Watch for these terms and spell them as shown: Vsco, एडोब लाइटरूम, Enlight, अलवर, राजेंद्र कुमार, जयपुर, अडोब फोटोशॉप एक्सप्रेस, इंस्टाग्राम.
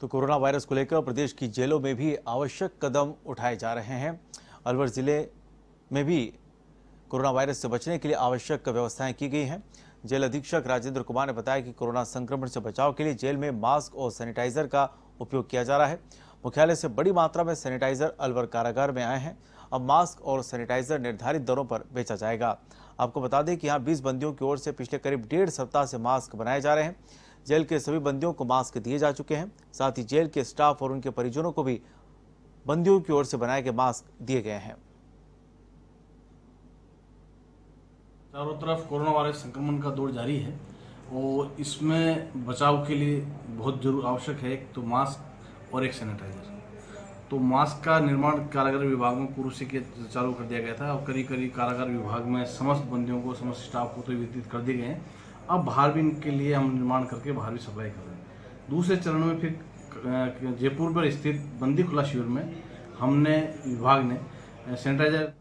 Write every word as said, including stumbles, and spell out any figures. तो corona virus को लेकर प्रदेश की जेलों में भी आवश्यक कदम उठाए जा रहे हैं। अलवर जिले में भी कोरोना वायरस से बचने के लिए आवश्यक व्यवस्थाएं की गई हैं। जेल अधीक्षक राजेंद्र कुमार ने बताया कि कोरोना संक्रमण से बचाव के लिए जेल में मास्क और सैनिटाइजर का उपयोग किया जा रहा है। मुख्यालय से बड़ी मात्रा में सैनिटाइजर अलवर कारागार में आए हैं। अब मास्क और सैनिटाइजर निर्धारित दरों पर बेचा जाएगा। आपको बता दें कि यहाँ बीस बंदियों की ओर से पिछले करीब डेढ़ सप्ताह से मास्क बनाए जा रहे हैं। जेल के सभी बंदियों को मास्क दिए जा चुके हैं। साथ ही जेल के स्टाफ और उनके परिजनों को भी बंदियों की ओर से बनाए गए मास्क दिए गए हैं। चारों तरफ कोरोना वायरस संक्रमण का दौर जारी है और इसमें बचाव के लिए बहुत जरूर आवश्यक है एक तो मास्क और एक सैनिटाइजर। तो मास्क का निर्माण कारागार विभाग में पूर्व से चालू कर दिया गया था और करीब करीब कारागार विभाग में समस्त बंदियों को समस्त स्टाफ को तो वितरित कर दिए गए हैं। अब बाहर भी इनके लिए हम निर्माण करके बाहर भी सप्लाई कर रहे हैं। दूसरे चरण में फिर जयपुर पर स्थित बंदी खुला शिविर में हमने विभाग ने सैनिटाइजर